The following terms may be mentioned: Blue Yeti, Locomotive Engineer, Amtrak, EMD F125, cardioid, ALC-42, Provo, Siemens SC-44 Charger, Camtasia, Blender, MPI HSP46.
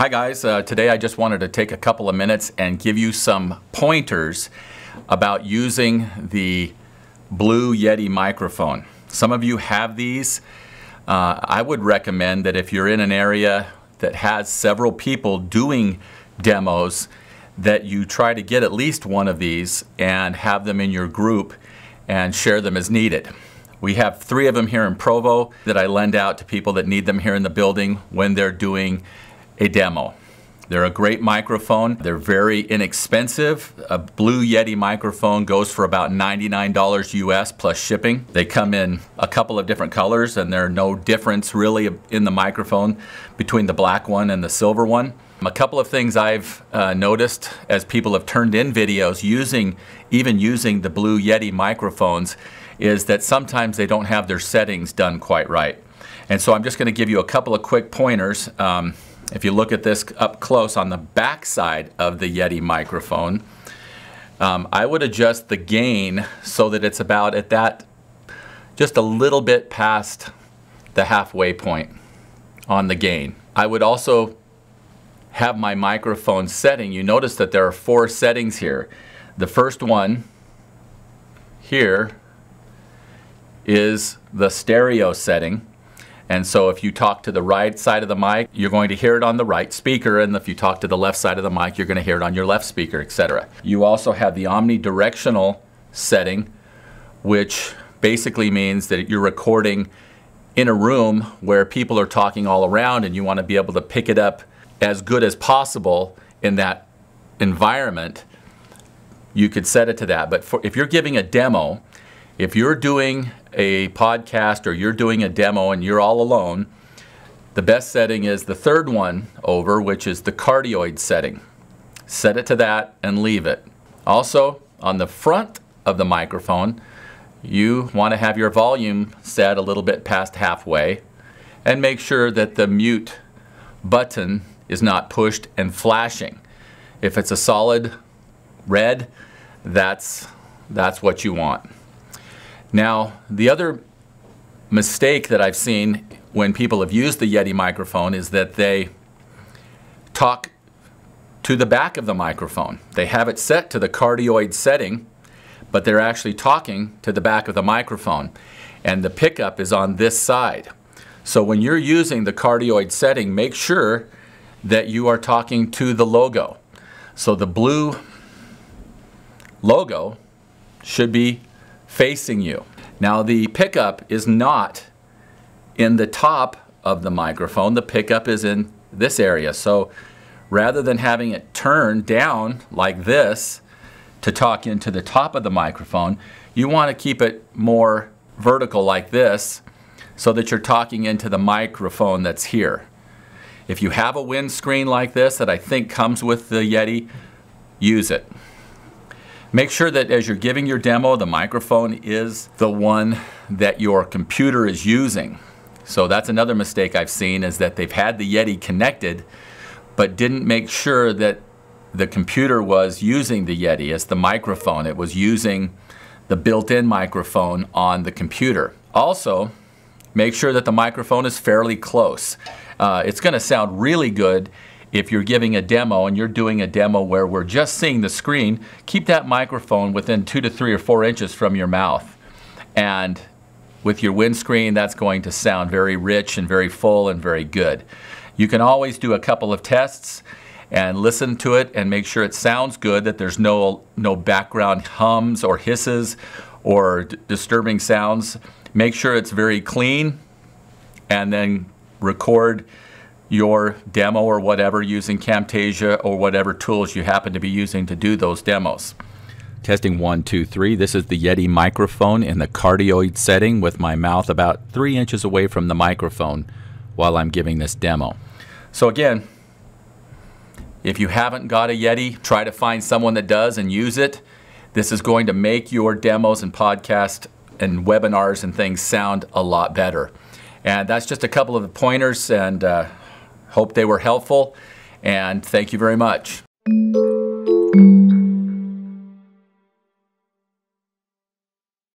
Hi guys, today I just wanted to take a couple of minutes and give you some pointers about using the Blue Yeti microphone. Some of you have these. I would recommend that if you're in an area that has several people doing demos, that you try to get at least one of these and have them in your group and share them as needed. We have three of them here in Provo that I lend out to people that need them here in the building when they're doing a demo. They're a great microphone. They're very inexpensive. A Blue Yeti microphone goes for about $99 US plus shipping. They come in a couple of different colors, and there's no difference really in the microphone between the black one and the silver one. A couple of things I've noticed as people have turned in videos even using the Blue Yeti microphones is that sometimes they don't have their settings done quite right. And so I'm just gonna give you a couple of quick pointers. If you look at this up close on the back side of the Yeti microphone, I would adjust the gain so that it's about at that, just a little bit past the halfway point on the gain. I would also have my microphone setting. You notice that there are four settings here. The first one here is the stereo setting. And so if you talk to the right side of the mic, you're going to hear it on the right speaker. And if you talk to the left side of the mic, you're going to hear it on your left speaker, etc. You also have the omnidirectional setting, which basically means that you're recording in a room where people are talking all around, and you want to be able to pick it up as good as possible in that environment. You could set it to that. But if you're giving a demo, if you're doing a podcast or you're doing a demo and you're all alone, the best setting is the third one over, which is the cardioid setting. Set it to that and leave it. Also, on the front of the microphone, you want to have your volume set a little bit past halfway, and make sure that the mute button is not pushed and flashing. If it's a solid red, that's what you want. Now, the other mistake that I've seen when people have used the Yeti microphone is that they talk to the back of the microphone. They have it set to the cardioid setting, but they're actually talking to the back of the microphone, and the pickup is on this side. So when you're using the cardioid setting, make sure that you are talking to the logo. So the blue logo should be facing you. Now, the pickup is not in the top of the microphone. The pickup is in this area. So rather than having it turned down like this to talk into the top of the microphone, you want to keep it more vertical like this so that you're talking into the microphone that's here. If you have a windscreen like this that I think comes with the Yeti, use it. Make sure that as you're giving your demo, the microphone is the one that your computer is using. So that's another mistake I've seen, is that they've had the Yeti connected, but didn't make sure that the computer was using the Yeti as the microphone. It was using the built-in microphone on the computer. Also, make sure that the microphone is fairly close. It's going to sound really good if you're giving a demo and you're doing a demo where we're just seeing the screen. Keep that microphone within 2 to 3 or 4 inches from your mouth. And with your windscreen, that's going to sound very rich and very full and very good. You can always do a couple of tests and listen to it and make sure it sounds good, that there's no background hums or hisses or disturbing sounds. Make sure it's very clean, and then record your demo or whatever using Camtasia or whatever tools you happen to be using to do those demos. Testing 1, 2, 3. This is the Yeti microphone in the cardioid setting with my mouth about 3 inches away from the microphone while I'm giving this demo. So again, if you haven't got a Yeti, try to find someone that does and use it. This is going to make your demos and podcasts and webinars and things sound a lot better. And that's just a couple of the pointers, and hope they were helpful, and thank you very much.